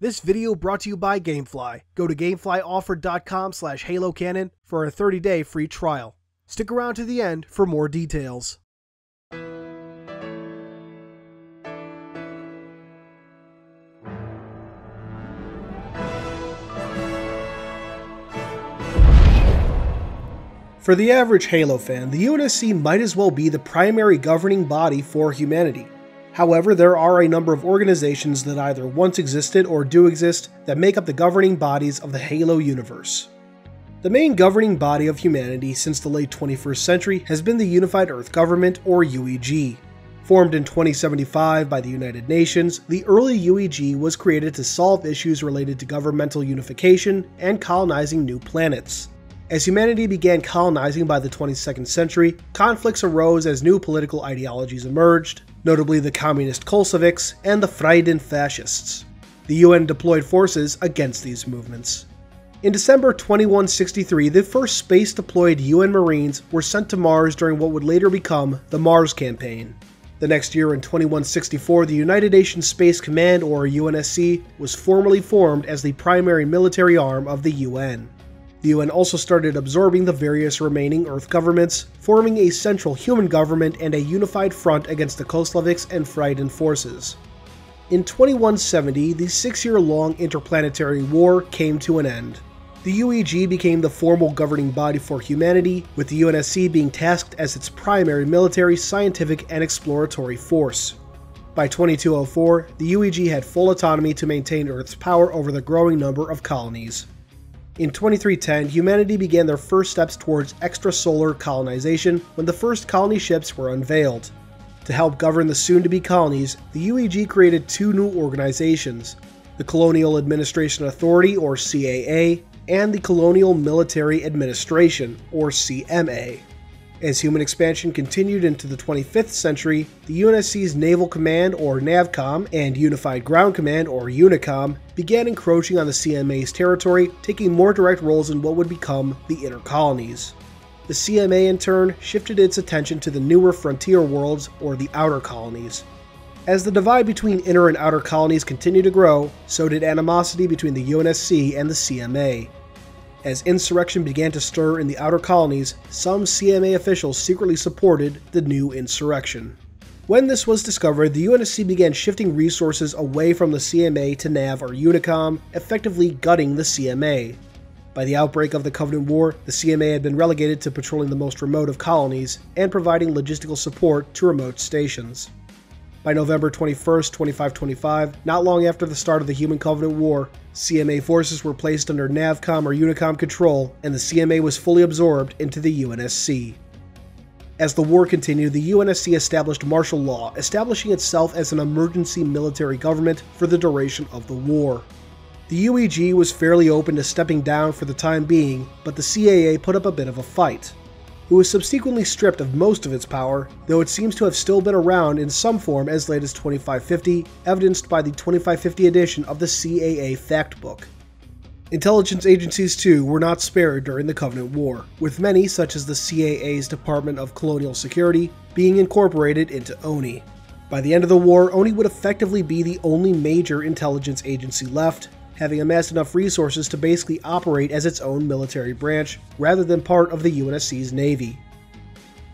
This video brought to you by Gamefly. Go to GameflyOffer.com/HaloCanon for a 30-day free trial. Stick around to the end for more details. For the average Halo fan, the UNSC might as well be the primary governing body for humanity. However, there are a number of organizations that either once existed or do exist that make up the governing bodies of the Halo universe. The main governing body of humanity since the late 21st century has been the Unified Earth Government, or UEG. Formed in 2075 by the United Nations, the early UEG was created to solve issues related to governmental unification and colonizing new planets. As humanity began colonizing by the 22nd century, conflicts arose as new political ideologies emerged, notably the communist Kosloviks and the Frieden fascists. The UN deployed forces against these movements. In December 2163, the first space-deployed UN Marines were sent to Mars during what would later become the Mars Campaign. The next year, in 2164, the United Nations Space Command, or UNSC, was formally formed as the primary military arm of the UN. The UN also started absorbing the various remaining Earth governments, forming a central human government and a unified front against the Kosloviks and Frieden forces. In 2170, the six-year-long interplanetary war came to an end. The UEG became the formal governing body for humanity, with the UNSC being tasked as its primary military, scientific, and exploratory force. By 2204, the UEG had full autonomy to maintain Earth's power over the growing number of colonies. In 2310, humanity began their first steps towards extrasolar colonization when the first colony ships were unveiled. To help govern the soon-to-be colonies, the UEG created two new organizations, the Colonial Administration Authority, or CAA, and the Colonial Military Administration, or CMA. As human expansion continued into the 25th century, the UNSC's Naval Command, or NAVCOM, and Unified Ground Command, or UNICOM, began encroaching on the CMA's territory, taking more direct roles in what would become the inner colonies. The CMA, in turn, shifted its attention to the newer frontier worlds, or the outer colonies. As the divide between inner and outer colonies continued to grow, so did animosity between the UNSC and the CMA. As insurrection began to stir in the outer colonies, some CMA officials secretly supported the new insurrection. When this was discovered, the UNSC began shifting resources away from the CMA to NAV or UNICOM, effectively gutting the CMA. By the outbreak of the Covenant War, the CMA had been relegated to patrolling the most remote of colonies and providing logistical support to remote stations. By November 21, 2525, not long after the start of the Human Covenant War, CMA forces were placed under NAVCOM or UNICOM control, and the CMA was fully absorbed into the UNSC. As the war continued, the UNSC established martial law, establishing itself as an emergency military government for the duration of the war. The UEG was fairly open to stepping down for the time being, but the CAA put up a bit of a fight. It was subsequently stripped of most of its power, though it seems to have still been around in some form as late as 2550, evidenced by the 2550 edition of the CAA Factbook. Intelligence agencies, too, were not spared during the Covenant War, with many, such as the CAA's Department of Colonial Security, being incorporated into ONI. By the end of the war, ONI would effectively be the only major intelligence agency left, having amassed enough resources to basically operate as its own military branch, rather than part of the UNSC's Navy.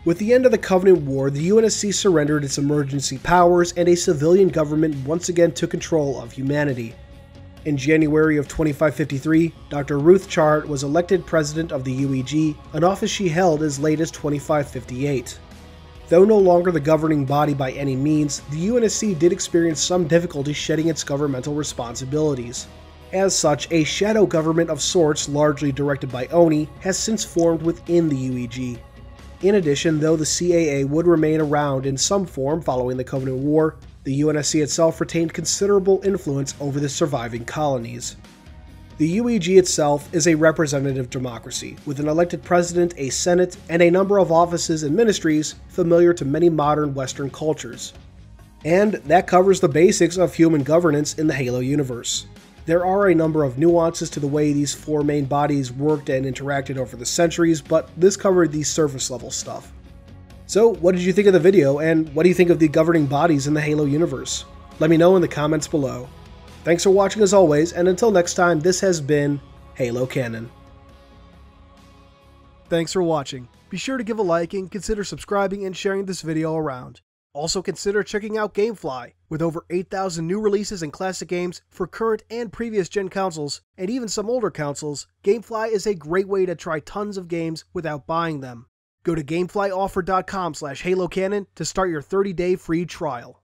With the end of the Covenant War, the UNSC surrendered its emergency powers and a civilian government once again took control of humanity. In January of 2553, Dr. Ruth Chard was elected president of the UEG, an office she held as late as 2558. Though no longer the governing body by any means, the UNSC did experience some difficulty shedding its governmental responsibilities. As such, a shadow government of sorts, largely directed by ONI, has since formed within the UEG. In addition, though the CAA would remain around in some form following the Covenant War, the UNSC itself retained considerable influence over the surviving colonies. The UEG itself is a representative democracy, with an elected president, a senate, and a number of offices and ministries familiar to many modern Western cultures. And that covers the basics of human governance in the Halo universe. There are a number of nuances to the way these four main bodies worked and interacted over the centuries, but this covered the surface level stuff. So what did you think of the video, and what do you think of the governing bodies in the Halo universe? Let me know in the comments below. Thanks for watching as always, and until next time, this has been Halo Canon. Thanks for watching. Be sure to give a like and consider subscribing and sharing this video around. Also consider checking out GameFly, with over 8,000 new releases and classic games for current and previous gen consoles, and even some older consoles. GameFly is a great way to try tons of games without buying them. Go to GameflyOffer.com/HaloCanon to start your 30-day free trial.